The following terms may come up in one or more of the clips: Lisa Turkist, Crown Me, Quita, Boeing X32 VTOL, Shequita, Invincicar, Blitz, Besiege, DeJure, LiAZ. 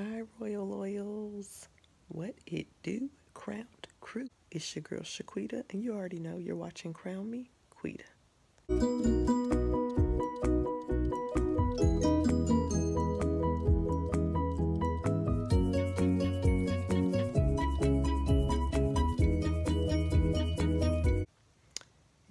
Hi Royal Loyals, what it do, Crown Crew? It's your girl Shequita, and you already know you're watching Crown Me, Quita.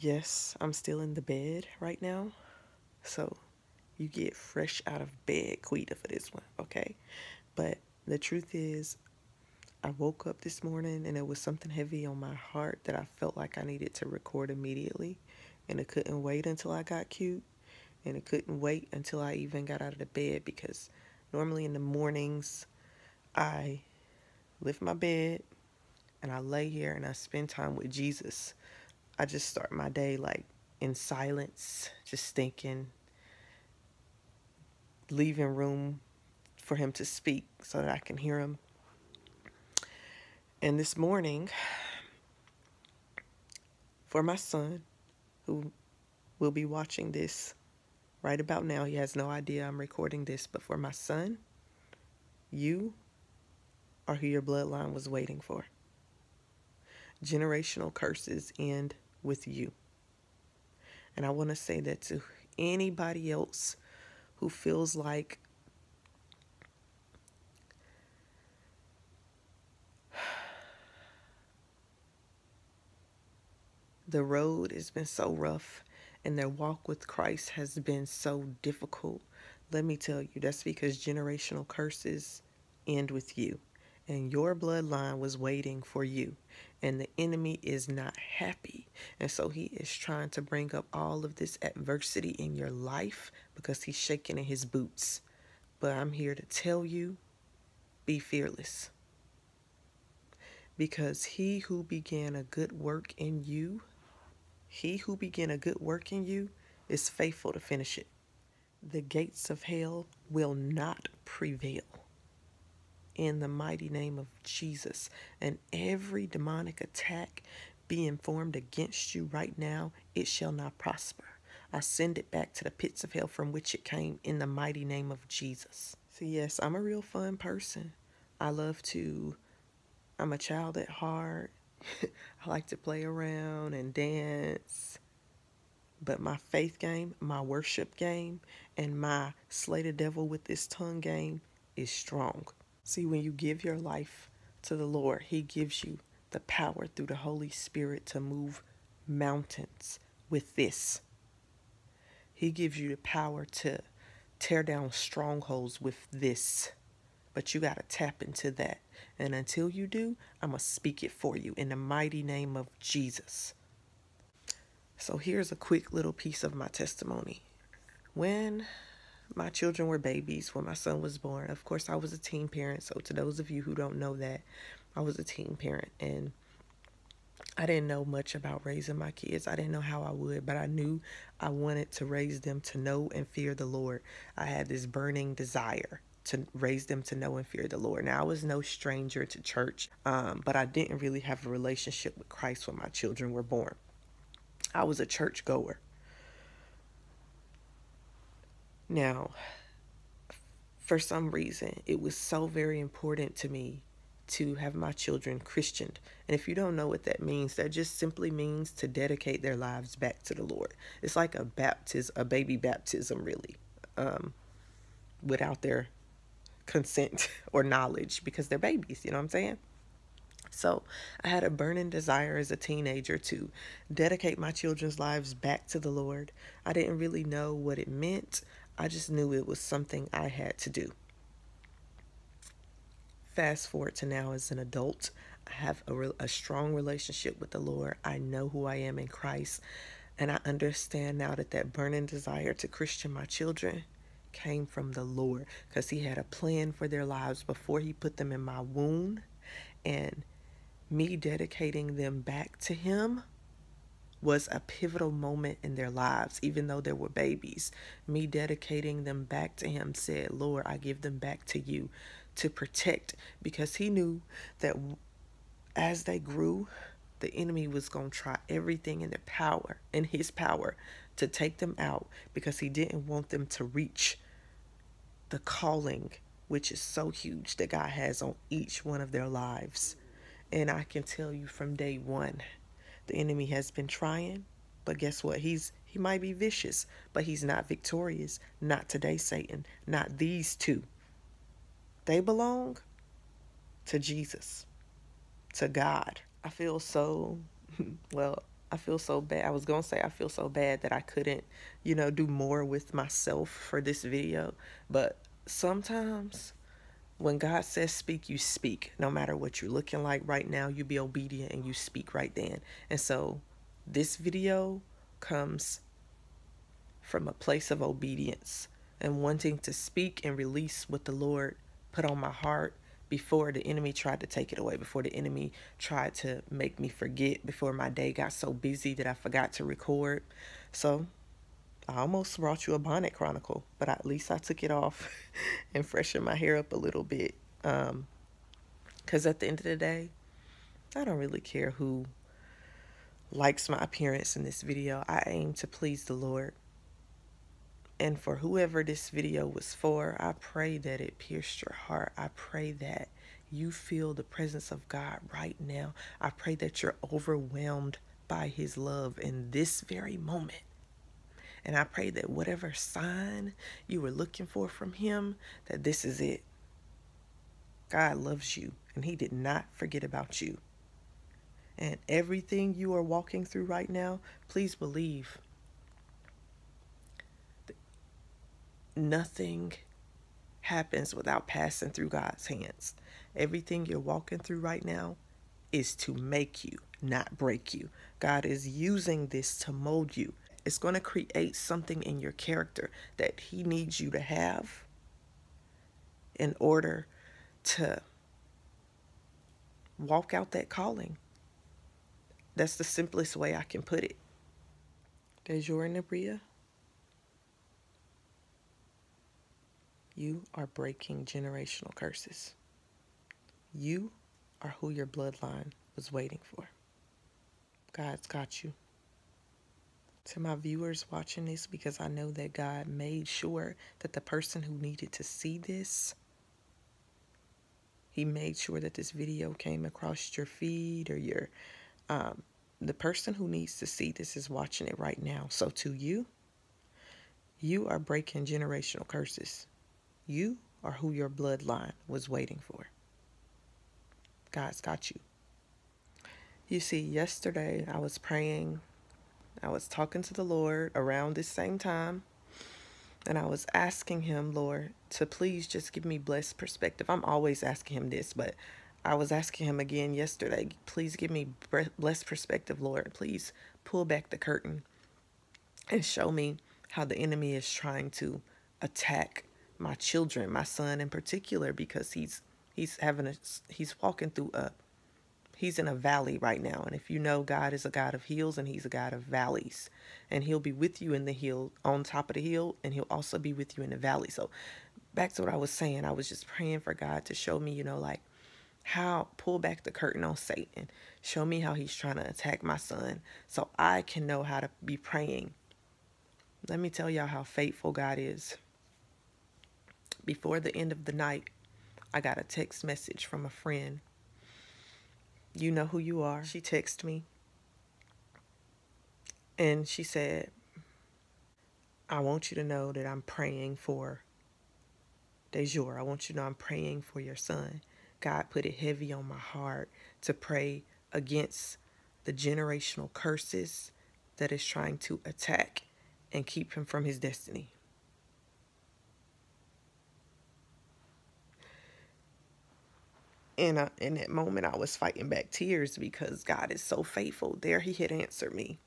Yes, I'm still in the bed right now, so you get fresh out of bed Quita for this one, okay? But the truth is, I woke up this morning and it was something heavy on my heart that I felt like I needed to record immediately. And it couldn't wait until I got cute. And it couldn't wait until I even got out of the bed, because normally in the mornings, I lift my bed and I lay here and I spend time with Jesus. I just start my day like in silence, just thinking, leaving room for him to speak so that I can hear him. And this morning, for my son, who will be watching this right about now, he has no idea I'm recording this, but for my son, you are who your bloodline was waiting for. Generational curses end with you. And I want to say that to anybody else who feels like the road has been so rough and their walk with Christ has been so difficult. Let me tell you, that's because generational curses end with you. And your bloodline was waiting for you. And the enemy is not happy. And so he is trying to bring up all of this adversity in your life because he's shaking in his boots. But I'm here to tell you, be fearless. Because he who began a good work in you, he who began a good work in you is faithful to finish it. The gates of hell will not prevail. In the mighty name of Jesus. And every demonic attack being formed against you right now, it shall not prosper. I send it back to the pits of hell from which it came in the mighty name of Jesus. So yes, I'm a real fun person. I love to, I'm a child at heart. I like to play around and dance, but my faith game, my worship game, and my slay the devil with this tongue game is strong. See, when you give your life to the Lord, he gives you the power through the Holy Spirit to move mountains with this. He gives you the power to tear down strongholds with this. But you got to tap into that. And until you do, I'm going to speak it for you in the mighty name of Jesus. So here's a quick little piece of my testimony. When my children were babies, when my son was born, of course, I was a teen parent. So to those of you who don't know that, I was a teen parent. And I didn't know much about raising my kids. I didn't know how I would, but I knew I wanted to raise them to know and fear the Lord. I had this burning desire to raise them to know and fear the Lord. Now, I was no stranger to church, but I didn't really have a relationship with Christ when my children were born. I was a church goer. Now, for some reason, it was so very important to me to have my children Christianed. And if you don't know what that means, that just simply means to dedicate their lives back to the Lord. It's like a baptism, a baby baptism, really, without their consent or knowledge, because they're babies, you know what I'm saying? So I had a burning desire as a teenager to dedicate my children's lives back to the Lord. I didn't really know what it meant. I just knew it was something I had to do. Fast forward to now as an adult, I have a strong relationship with the Lord. I know who I am in Christ. And I understand now that that burning desire to Christian my children came from the Lord, because he had a plan for their lives before he put them in my womb, and me dedicating them back to him was a pivotal moment in their lives. Even though they were babies, me dedicating them back to him said, Lord, I give them back to you to protect, because he knew that as they grew, the enemy was going to try everything in his power to take them out, because he didn't want them to reach the calling which is so huge, that God has on each one of their lives. And I can tell you from day one, the enemy has been trying, but guess what? He might be vicious, but he's not victorious. Not today, Satan. Not these two. They belong to Jesus, to God. I feel so, well, I feel so bad. I was going to say I feel so bad that I couldn't, you know, do more with myself for this video. But sometimes when God says speak, you speak. No matter what you're looking like right now, you be obedient and you speak right then. And so this video comes from a place of obedience and wanting to speak and release what the Lord put on my heart before the enemy tried to take it away, before the enemy tried to make me forget, before my day got so busy that I forgot to record. So I almost brought you a bonnet chronicle, but at least I took it off and freshened my hair up a little bit. 'Cause at the end of the day, I don't really care who likes my appearance in this video. I aim to please the Lord. And for whoever this video was for, I pray that it pierced your heart. I pray that you feel the presence of God right now. I pray that you're overwhelmed by his love in this very moment. And I pray that whatever sign you were looking for from him, that this is it. God loves you, and he did not forget about you. And everything you are walking through right now, please believe that nothing happens without passing through God's hands. Everything you're walking through right now is to make you, not break you. God is using this to mold you. It's going to create something in your character that he needs you to have in order to walk out that calling. That's the simplest way I can put it. DeJure Nabria, you are breaking generational curses. You are who your bloodline was waiting for. God's got you. To my viewers watching this, because I know that God made sure that the person who needed to see this, he made sure that this video came across your feed, or your, the person who needs to see this is watching it right now. So to you, you are breaking generational curses. You are who your bloodline was waiting for. God's got you. You see, yesterday I was praying. I was talking to the Lord around this same time, and I was asking him, Lord, to please just give me blessed perspective. I'm always asking him this, but I was asking him again yesterday, please give me blessed perspective, Lord. Please pull back the curtain and show me how the enemy is trying to attack my children, my son in particular, because he's walking through a, he's in a valley right now. And if you know, God is a God of hills, and he's a God of valleys, and he'll be with you in the hill, on top of the hill, and he'll also be with you in the valley. So back to what I was saying, I was just praying for God to show me, you know, like how, pull back the curtain on Satan, show me how he's trying to attack my son so I can know how to be praying. Let me tell y'all how faithful God is. Before the end of the night, I got a text message from a friend. You know who you are. She texted me and she said, I want you to know that I'm praying for DeJure. I want you to know I'm praying for your son. God put it heavy on my heart to pray against the generational curses that is trying to attack and keep him from his destiny. And in that moment, I was fighting back tears because God is so faithful. There he had answered me.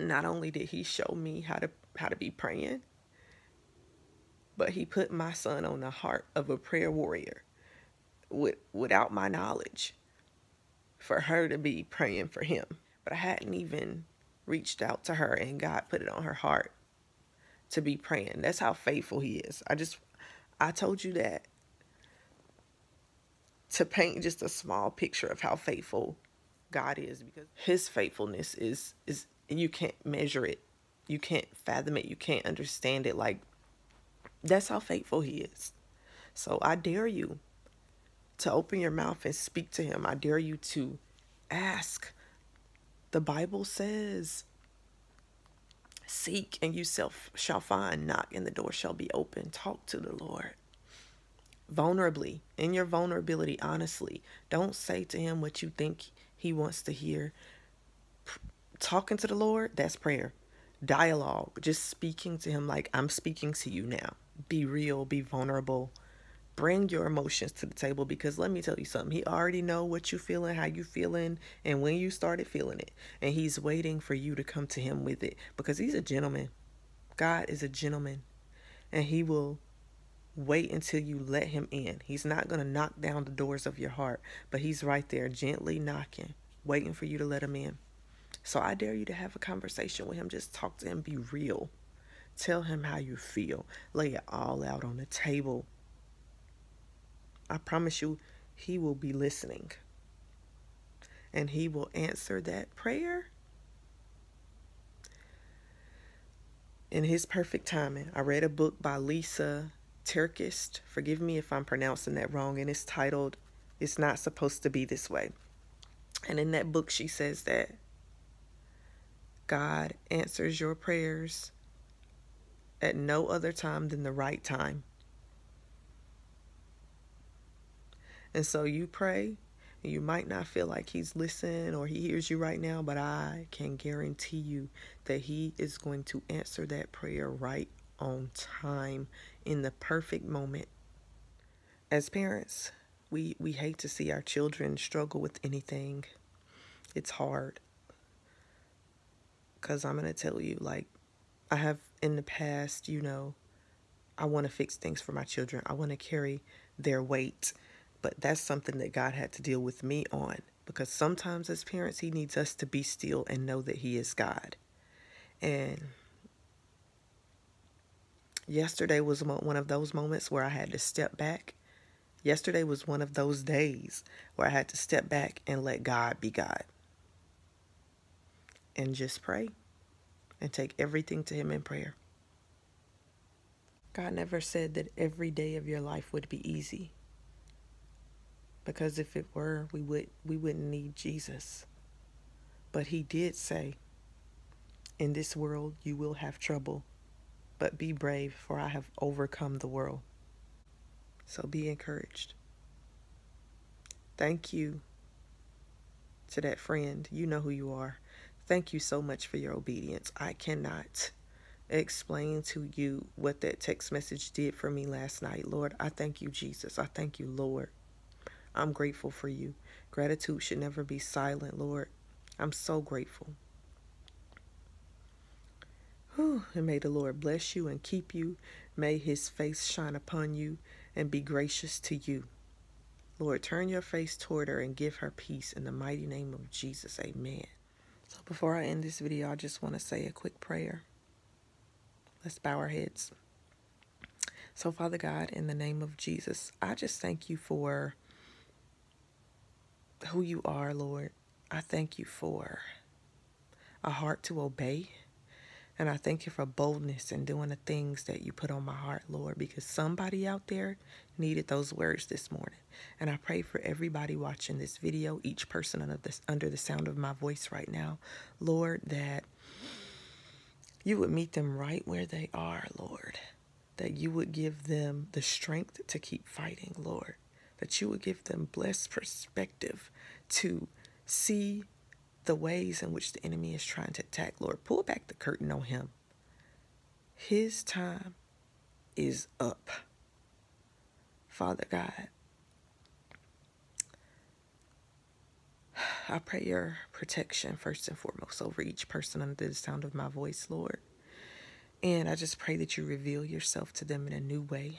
Not only did he show me how to be praying, but he put my son on the heart of a prayer warrior without my knowledge, for her to be praying for him. But I hadn't even reached out to her, and God put it on her heart to be praying. That's how faithful he is. I told you that to paint just a small picture of how faithful God is, because his faithfulness is you can't measure it. You can't fathom it. You can't understand it. Like, that's how faithful he is. So I dare you to open your mouth and speak to him. I dare you to ask. The Bible says, seek and you shall find, knock and the door shall be open. Talk to the Lord vulnerably, in your vulnerability, honestly. Don't say to him what you think he wants to hear. Talking to the Lord, that's prayer. Dialogue, just speaking to him like I'm speaking to you now. Be real, be vulnerable. Bring your emotions to the table, because let me tell you something. He already know what you feeling, how you feeling, and when you started feeling it. And he's waiting for you to come to him with it, because he's a gentleman. God is a gentleman, and he will wait until you let him in. He's not going to knock down the doors of your heart, but he's right there gently knocking, waiting for you to let him in. So I dare you to have a conversation with him. Just talk to him. Be real. Tell him how you feel. Lay it all out on the table. I promise you, he will be listening. And he will answer that prayer in his perfect timing. I read a book by Lisa Turkist. Forgive me if I'm pronouncing that wrong. And it's titled, It's Not Supposed to Be This Way. And in that book, she says that God answers your prayers at no other time than the right time. And so you pray, and you might not feel like he's listening or he hears you right now, but I can guarantee you that he is going to answer that prayer right on time, in the perfect moment. As parents, we hate to see our children struggle with anything. It's hard. Because I'm going to tell you, like, I have in the past, you know, I want to fix things for my children. I want to carry their weight. But that's something that God had to deal with me on, because sometimes as parents, he needs us to be still and know that he is God. And yesterday was one of those moments where I had to step back. Yesterday was one of those days where I had to step back and let God be God. And just pray and take everything to him in prayer. God never said that every day of your life would be easy. Because if it were, we wouldn't need Jesus. But he did say, in this world you will have trouble, but be brave, for I have overcome the world. So be encouraged. Thank you to that friend. You know who you are. Thank you so much for your obedience. I cannot explain to you what that text message did for me last night. Lord, I thank you, Jesus. I thank you, Lord. I'm grateful for you. Gratitude should never be silent, Lord. I'm so grateful. Whew. And may the Lord bless you and keep you. May his face shine upon you and be gracious to you. Lord, turn your face toward her and give her peace. In the mighty name of Jesus, amen. So before I end this video, I just want to say a quick prayer. Let's bow our heads. So Father God, in the name of Jesus, I just thank you for who you are, Lord. I thank you for a heart to obey, and I thank you for boldness in doing the things that you put on my heart, Lord, because somebody out there needed those words this morning. And I pray for everybody watching this video, each person under the sound of my voice right now, Lord, that you would meet them right where they are, Lord, that you would give them the strength to keep fighting, Lord, that you would give them blessed perspective to see the ways in which the enemy is trying to attack. Lord, pull back the curtain on him. His time is up. Father God, I pray your protection first and foremost over each person under the sound of my voice, Lord. And I just pray that you reveal yourself to them in a new way,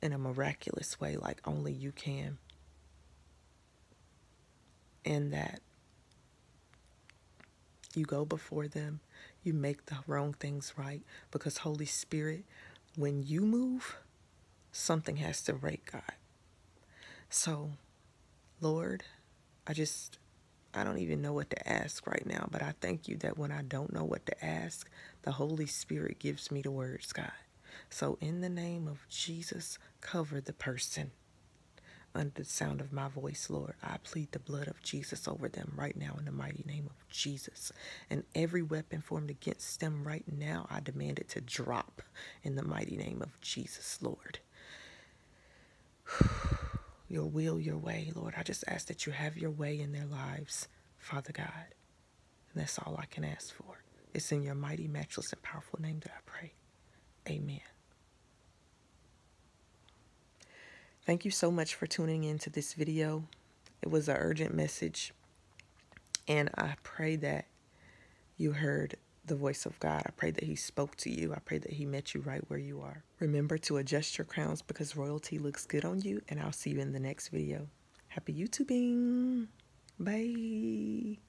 in a miraculous way like only you can. And that you go before them, you make the wrong things right, because Holy Spirit, when you move, something has to break, God. So, Lord, I don't even know what to ask right now, but I thank you that when I don't know what to ask, the Holy Spirit gives me the words, God. So in the name of Jesus, cover the person under the sound of my voice, Lord. I plead the blood of Jesus over them right now in the mighty name of Jesus. And every weapon formed against them right now, I demand it to drop in the mighty name of Jesus, Lord. Your will, your way, Lord. I just ask that you have your way in their lives, Father God. And that's all I can ask for. It's in your mighty, matchless, and powerful name that I pray. Amen. Thank you so much for tuning into this video. It was an urgent message, and I pray that you heard the voice of God. I pray that he spoke to you. I pray that he met you right where you are. Remember to adjust your crowns because royalty looks good on you, and I'll see you in the next video. Happy YouTubing. Bye.